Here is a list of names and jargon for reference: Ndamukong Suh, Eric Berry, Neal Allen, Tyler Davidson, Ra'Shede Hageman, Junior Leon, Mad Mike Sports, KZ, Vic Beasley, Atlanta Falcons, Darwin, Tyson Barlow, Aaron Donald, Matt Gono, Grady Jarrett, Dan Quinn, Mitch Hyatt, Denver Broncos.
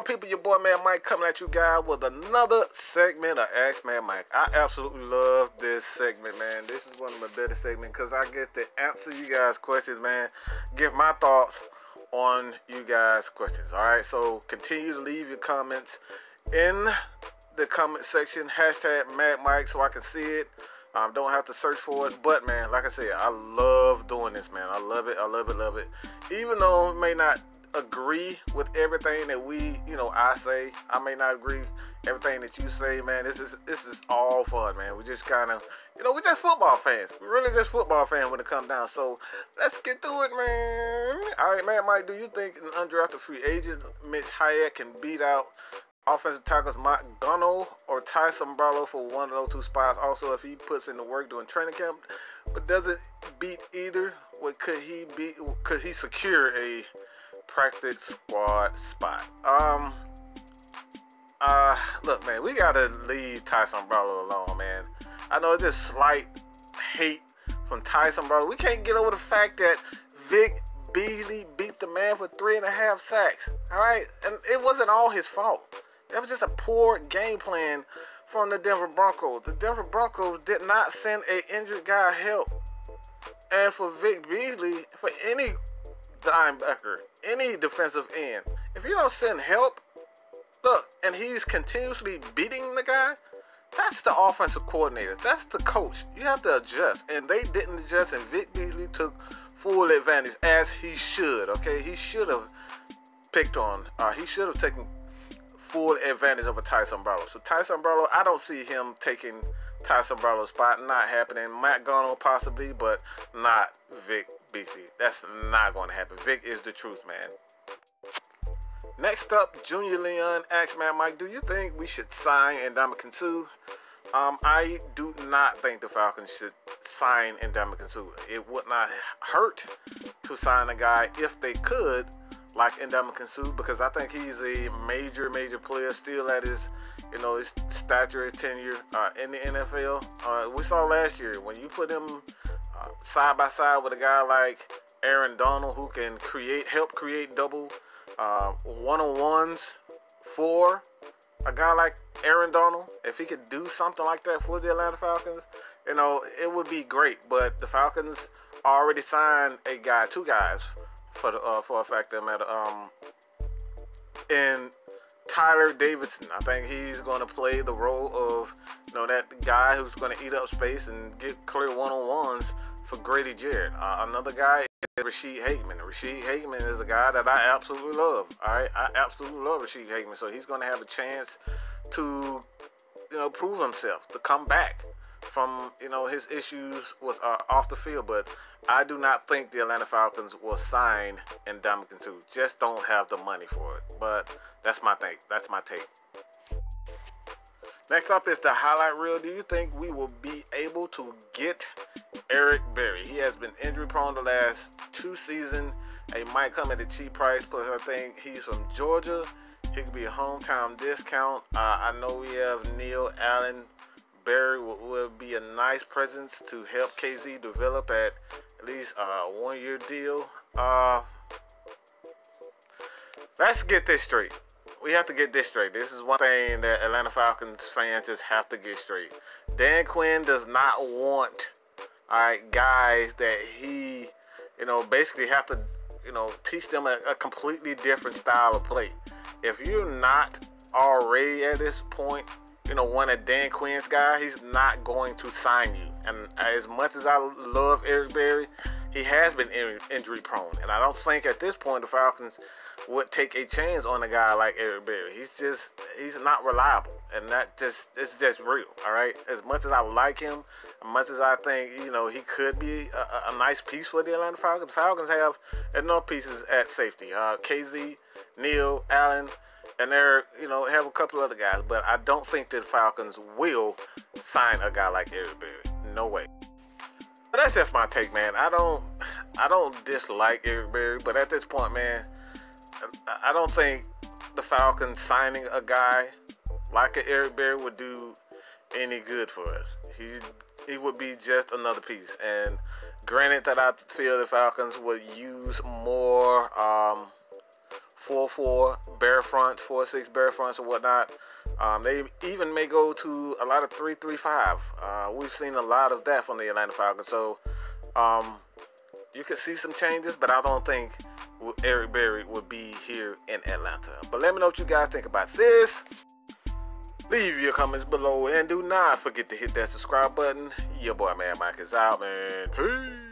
on, people? Your boy, Mad Mike, coming at you guys with another segment of Ask Mad Mike. I absolutely love this segment, man. This is one of my better segments because I get to answer you guys' questions, man. Give my thoughts on you guys' questions, all right? So continue to leave your comments in the comment section, hashtag Mad Mike, so I can see it. Don't have to search for it, but man, like I said, I love doing this, man. I love it, I love it, love it. Even though it may not agree with everything that I say, I may not agree everything that you say, man. This is all fun, man. We just kind of, we're just football fans. We're really just football fans when it comes down. So let's get to it, man. All right, man, Mike, do you think an undrafted free agent Mitch Hyatt can beat out offensive tackles Matt Gono or Tyson Barlow for one of those two spots? Also, if he puts in the work during training camp, but doesn't beat either, what could he be? Could he secure a practice squad spot? Look, man, we gotta leave Tyson Barlow alone, man. I know it's just slight hate from Tyson Barlow. We can't get over the fact that Vic Beasley beat the man for 3.5 sacks. All right, and it wasn't all his fault. That was just a poor game plan from the Denver Broncos. The Denver Broncos did not send an injured guy help. And for Vic Beasley, for any linebacker, any defensive end, if you don't send help, look, and he's continuously beating the guy, that's the offensive coordinator. That's the coach. You have to adjust. And they didn't adjust, and Vic Beasley took full advantage, as he should, okay? He should have picked on, he should have taken full advantage of a Tyson Barlow. So Tyson Barlow, I don't see him taking Tyson Barlow's spot. Not happening. Matt Gono possibly, but not Vic Beasley. That's not going to happen. Vic is the truth, man. Next up, Junior Leon asks, Mad Mike, do you think we should sign Ndamukong Suh? I do not think the Falcons should sign Ndamukong Suh. It would not hurt to sign a guy if they could, like Ndamukong Suh, because I think he's a major, major player still at his, his stature, his tenure in the NFL. We saw last year when you put him side by side with a guy like Aaron Donald, who can help create double one-on-ones for a guy like Aaron Donald. If he could do something like that for the Atlanta Falcons, it would be great. But the Falcons already signed a guy, two guys, for a fact that matter. And Tyler Davidson, I think he's going to play the role of that guy who's going to eat up space and get clear one-on-ones for Grady Jarrett. Another guy is Ra'Shede Hageman. Ra'Shede Hageman is a guy that I absolutely love. All right, I absolutely love Ra'Shede Hageman. So he's going to have a chance to prove himself, to come back from his issues with off the field. But I do not think the Atlanta Falcons will sign Ndamukong Suh. Just don't have the money for it. But that's my take. Next up is the highlight reel. Do you think we will be able to get Eric Berry? He has been injury prone the last two seasons. He might come at a cheap price. Plus, I think he's from Georgia. He could be a hometown discount. I know we have Neal Allen. Berry will be a nice presence to help KZ develop at least a one-year deal. Let's get this straight. We have to get this straight. This is one thing that Atlanta Falcons fans just have to get straight. Dan Quinn does not want, guys that he, basically have to, teach them a completely different style of play. If you're not already at this point, one of Dan Quinn's guys, he's not going to sign you. And as much as I love Eric Berry, he has been injury prone. And I don't think at this point the Falcons would take a chance on a guy like Eric Berry. He's not reliable. And it's just real, all right? As much as I like him, as much as I think, he could be a nice piece for the Atlanta Falcons, the Falcons have enough pieces at safety. KZ, Neal, Allen, and they're, have a couple other guys. But I don't think the Falcons will sign a guy like Eric Berry. No way. But that's just my take, man. I don't dislike Eric Berry. But at this point, man, I don't think the Falcons signing a guy like an Eric Berry would do any good for us. He would be just another piece. And granted that I feel the Falcons would use more 4-4 bare fronts, 4-6 bare fronts and whatnot. They even may go to a lot of 3-3-5. We've seen a lot of that from the Atlanta Falcons. So you could see some changes, but I don't think Eric Berry would be here in Atlanta. But let me know what you guys think about this. Leave your comments below and do not forget to hit that subscribe button. Your boy Mad Mike is out, man. Peace.